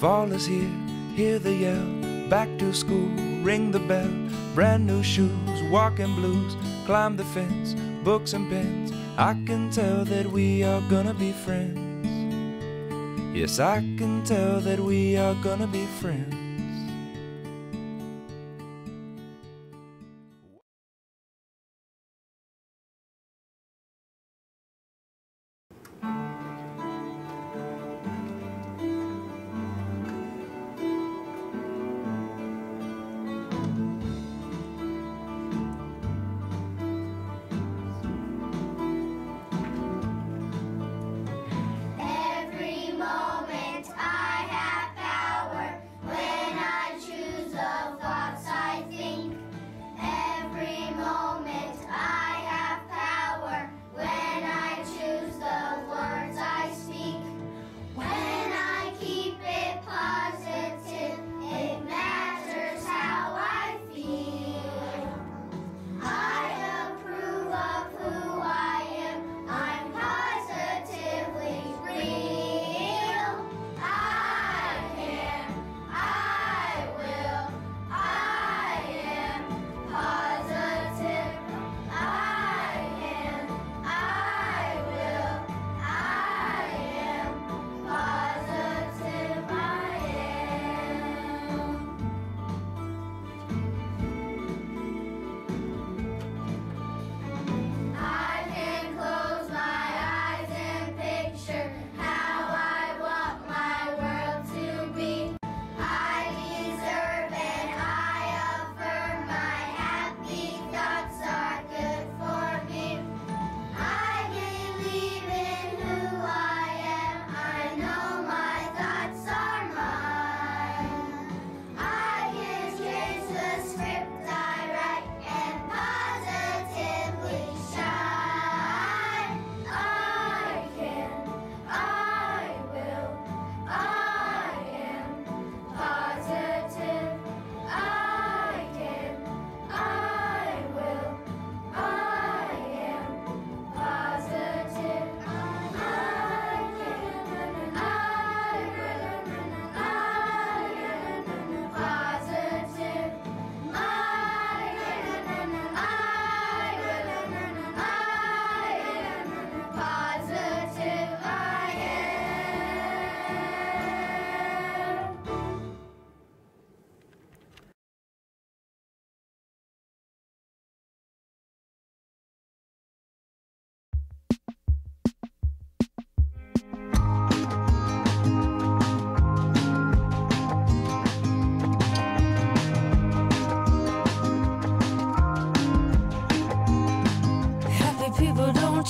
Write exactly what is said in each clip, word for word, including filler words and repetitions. Fall is here, hear the yell, back to school, ring the bell, brand new shoes, walking blues, climb the fence, books and pens. I can tell that we are gonna be friends. Yes, I can tell that we are gonna be friends.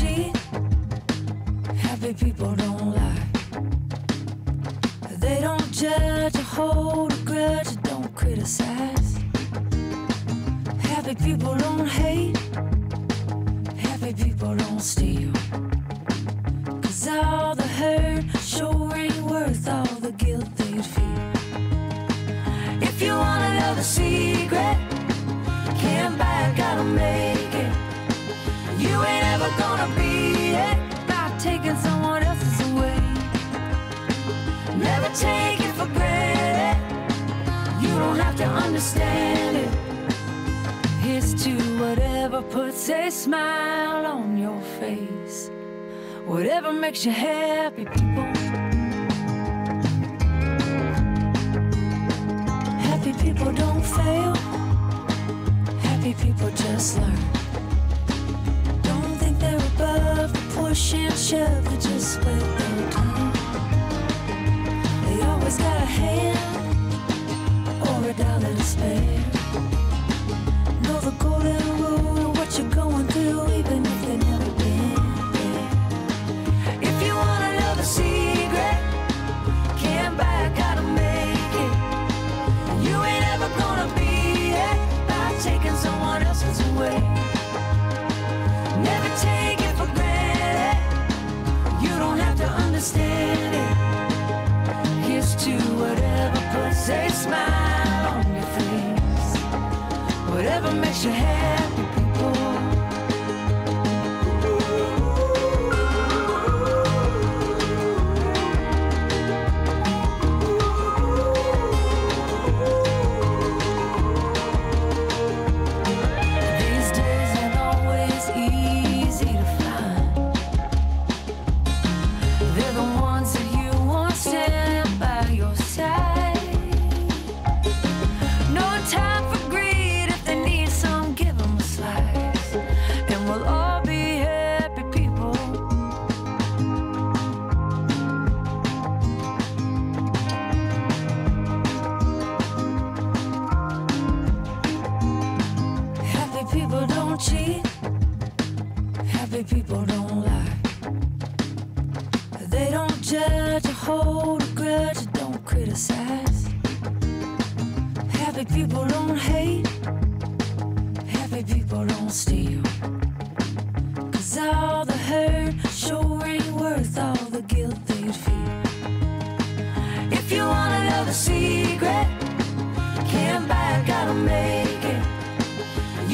Cheat. Happy people don't lie. They don't judge or hold a grudge or don't criticize. Happy people don't hate. Happy people don't steal. Cause all the hurt sure ain't worth all the guilt they feel. If you wanna know the secret, can't buy it, gotta make it. You ain't ever gonna be it by taking someone else's away. Never take it for granted. You don't have to understand it. Here's to whatever puts a smile on your face. Whatever makes you happy, people. Happy people don't fail. Happy people just learn. Push and shove, they just what they do. They always got a hand or a dollar to spare. Know the golden rule of what you're going through, even if they've never been there. If you wanna know the secret, can't buy it, gotta make it. You ain't ever gonna be it by taking someone else's away. Never take it for granted. You don't have to understand it. Here's to whatever puts a smile on your face. Whatever makes you happy, people. Ooh. Ooh. Ooh. people don't cheat. Happy people don't lie. They don't judge or hold a grudge or don't criticize. Happy people don't hate. Happy people don't steal. Cause all the hurt sure ain't worth all the guilt they'd feel. If you want another secret, can't buy it, gotta make it.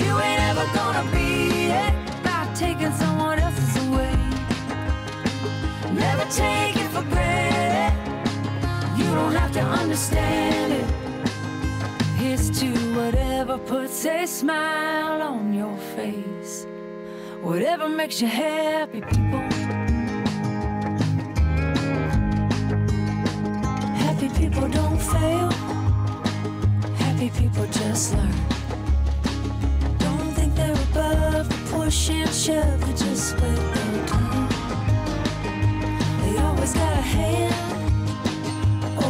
You ain't ever gonna beat it by taking someone else's away. Never take it for granted. You don't have to understand it. Here's to whatever puts a smile on your face. Whatever makes you happy, people. Happy people don't fail. Happy people just learn. Don't think they're above the push and shove, they just wait their turn. They always got a hand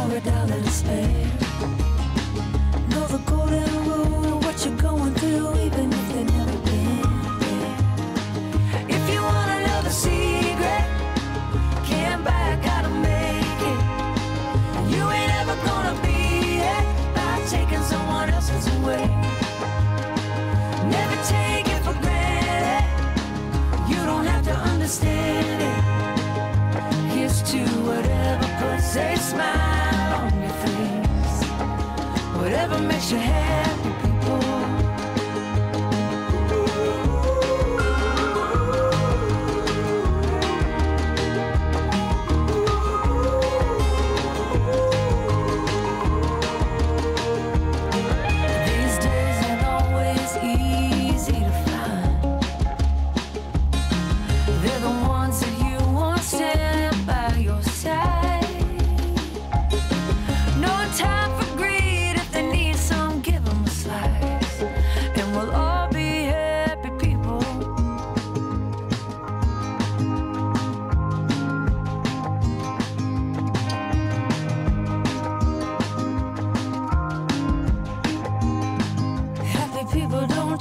or a dollar to spare. Know the golden rule of what you're going through, even if they never been there. If you want another secret, can't buy it, gotta make it. You ain't ever gonna beat it by taking someone else's away. Never take it for granted. You don't have to understand it. Here's to whatever puts a smile on your face. Whatever makes you happy, people.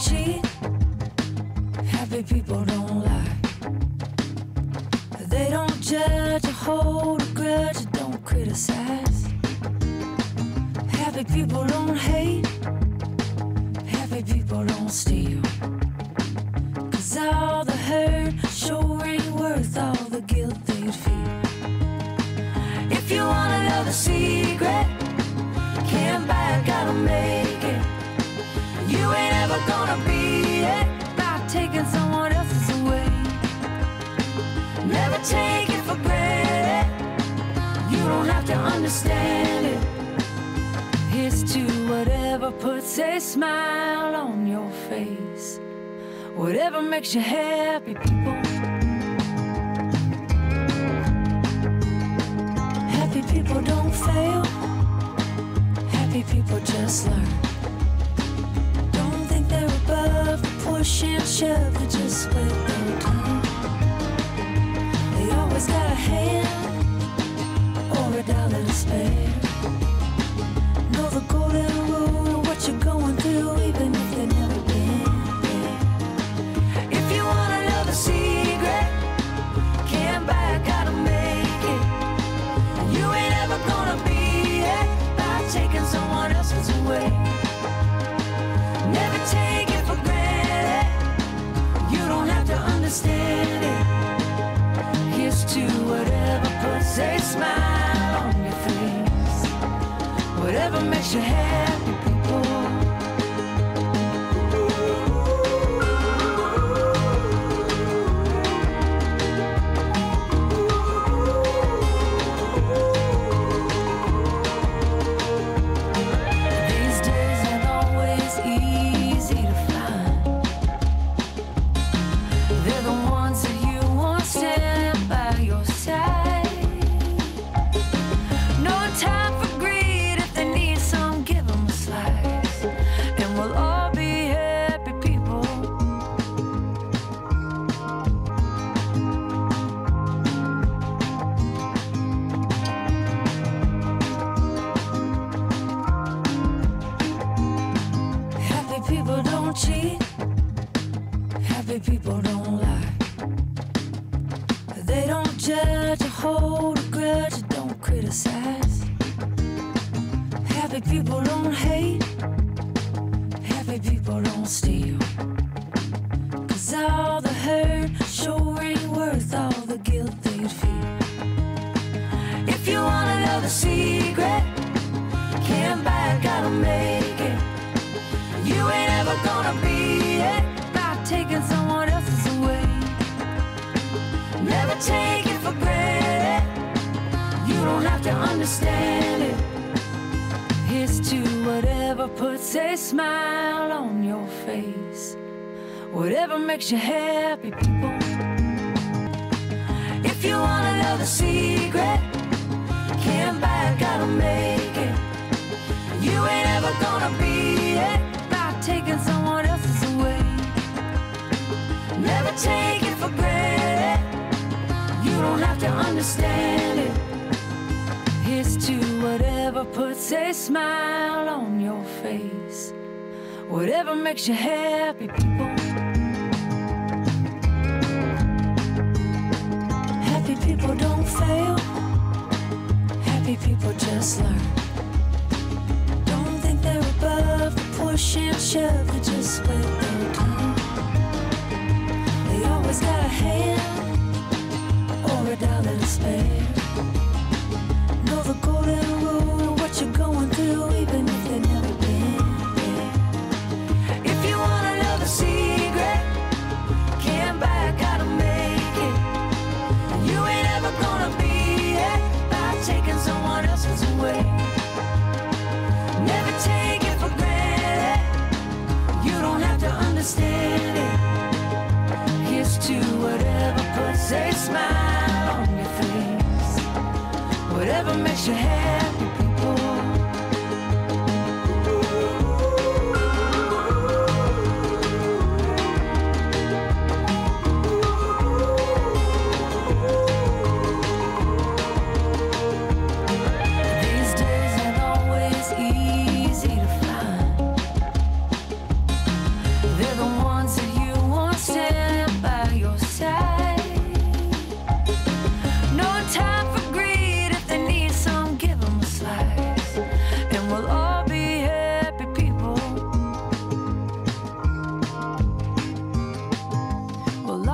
Cheat. Happy people don't lie. They don't judge or hold a grudge or don't criticize. Happy people don't hate. Happy people don't steal. Cause all the hurt sure ain't worth all the guilt they'd feel. If you want another secret, can't buy it, gotta make it. You ain't ever gonna beat it by taking someone else's away. Never take it for granted. You don't have to understand it. Here's to whatever puts a smile on your face. Whatever makes you happy, people. Happy people don't fail. Happy people just learn. Push and shove, they just wait their turn. They always got a hand or a dollar to spare. Know the golden rule of what you're going through, even if they've never been there. If you want another secret, can't buy it, gotta make it. You ain't ever gonna beat it by taking someone else's away. Never take it for granted. You don't have to understand it. Here's to whatever puts a smile on your face. Whatever makes you happy, people. Time for greed. If they need some, give them. Funny people don't lie. They don't judge or hold a grudge or don't criticize. Happy people don't hate. Happy people don't steal. 'Cause all the hurt sure ain't worth all the guilt they'd feel. If you wanna know the secret, can't buy it, gotta make it. You ain't ever gonna be it by taking someone else's away. Never take it for granted. You don't have to understand it. Here's to whatever puts a smile on your face, whatever makes you happy, people. If you wanna know the secret, can't buy it, gotta make it. You ain't ever gonna be it by taking someone else's away. Never take it for granted. You don't have to understand it. Here's to whatever puts a smile on your face, whatever makes you happy, people. Happy people don't fail. Happy people just learn. Don't think they're above the push and shove, they just wait their turn. They always got a hand or a dollar to spare. Know the golden rule, what you're going through, even if they never been there. If you wanna know the secret, can't buy it, gotta make it. You ain't ever gonna be it by taking someone else's away. Never take it for granted. You don't have to understand it. Here's to whatever puts a smile on your face, whatever makes you happy, people.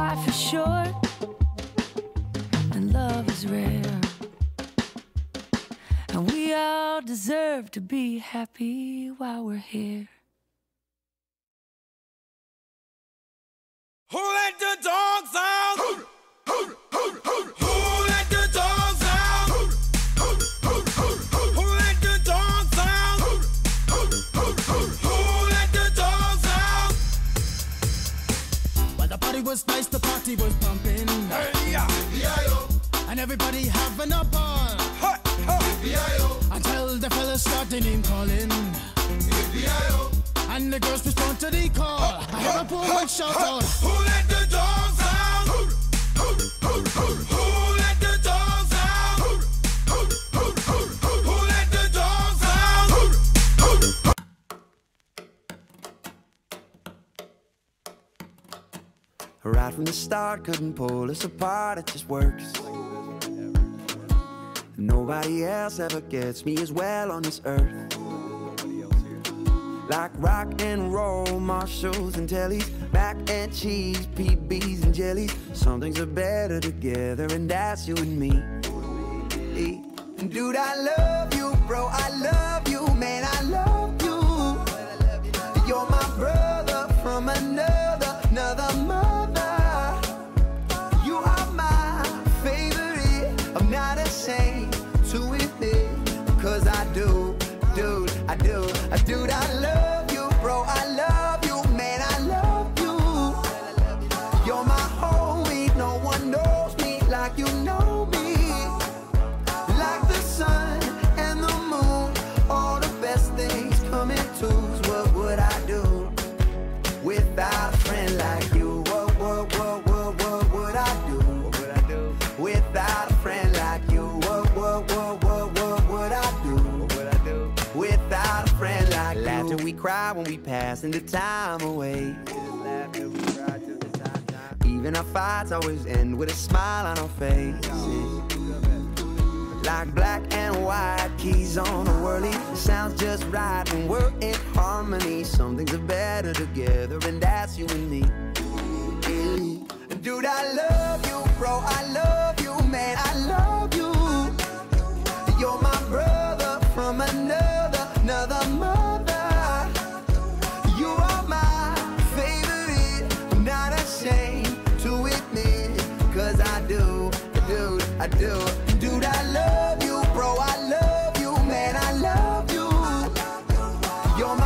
Life is short and love is rare, and we all deserve to be happy while we're here. Who let the dogs out? Who let the dogs out? Who let the dogs out? Who let the dogs out? Well, the party was nice. Party was pumping, hey, yeah. And everybody having a ball, ha, ha. Until the fellas started name calling, and the girls respond to the call. Ha, I have a poor ha, shout ha. Out. Who let the dogs out? Who let the dogs out? Who let the dogs out? Right from the start, couldn't pull us apart, it just works. Nobody else ever gets me as well on this earth. Like rock and roll, Marshalls and Tellys, mac and cheese, P Bs and jellies. Some things are better together, and that's you and me. Dude, I love you, bro, I love you, man, I love you. You're my brother from another, another mother. Dude, I love you, bro, I love you, man, I love you. You're my homie, no one knows me like you know me. Like the sun and the moon, all the best things come in twos. What would I do without a friend like you? What, what, what, what, what would I do? What would I do without a friend like you? What, what, what, what, what would I do? What would I do without a friend? Laughter we cry when we pass into time away. Just laugh till we cry till the time Even our fights always end with a smile on our faces. Like black and white keys on a whirly, it sounds just right when we're in harmony. Some things are better together, and that's you and me. Dude, I love you, bro, I love you, man, I love you. You're my brother from another, another mother. You are my favorite, I'm not ashamed to admit, cause I do, I do, I do. Dude, I love you, bro, I love you, man, I love you. You're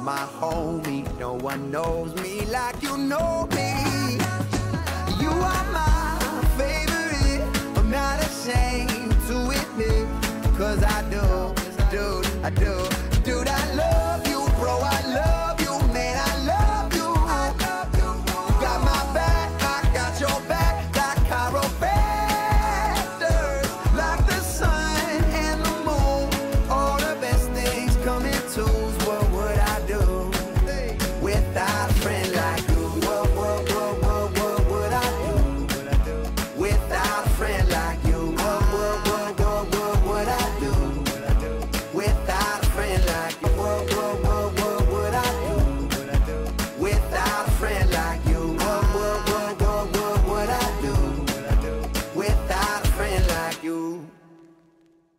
my homie, no one knows me like you know me. What would I do without a friend like you? What, what, what, what, what would I do? What would I do without a friend like you? What, what, what, what, what would I do? What would I do without a friend like you? Without a friend like you? Without a friend like you? What, what, what would I do? I, I wouldn't be the same without. Friend like you, I, I wouldn't be the same with, with, without a friend like you. Dude, I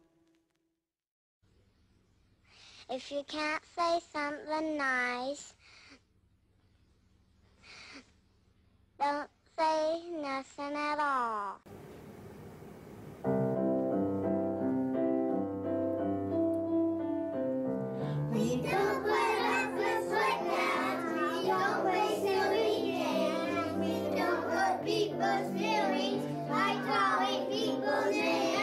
love you, bro, I love you, man, I love you. You're my homie, no one knows me like you know me. You are my favorite, I'm not ashamed to admit, cause I do, dude, I do. Dude, I love you, bro, I love you. If you can't say something nice, don't say nothing at all. We don't put up with footnotes, we don't waste no weekends, we don't put people's feelings by calling people's names.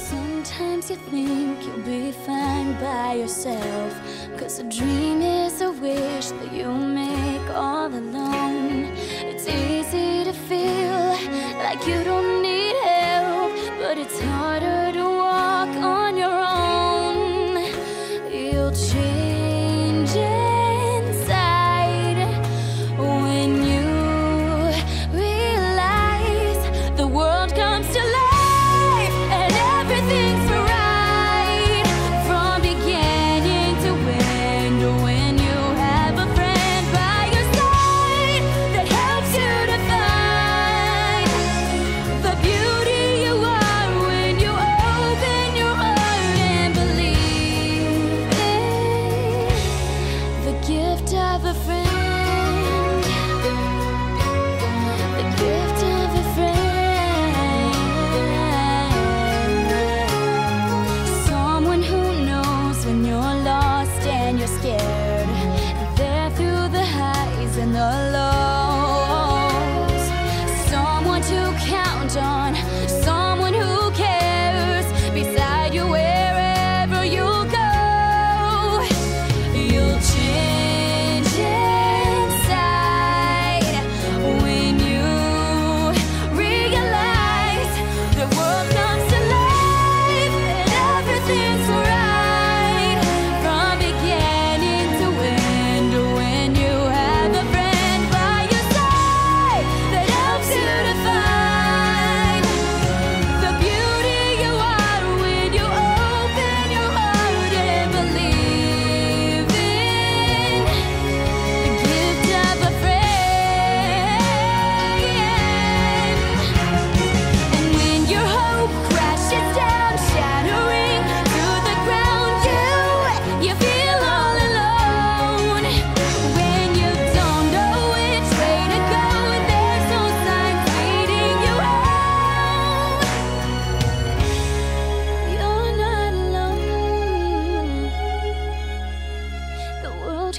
Sometimes you think you'll be fine by yourself, cause a dream is a wish that you made.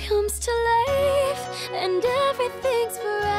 Comes to life and everything's forever.